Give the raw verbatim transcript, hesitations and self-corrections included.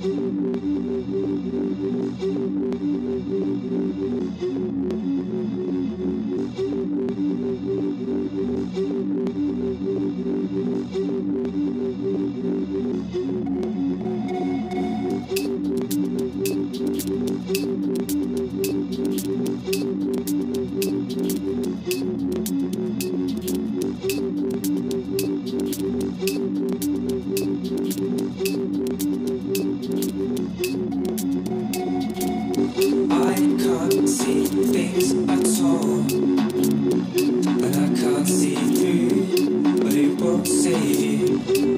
But I can't see through, but it won't save you.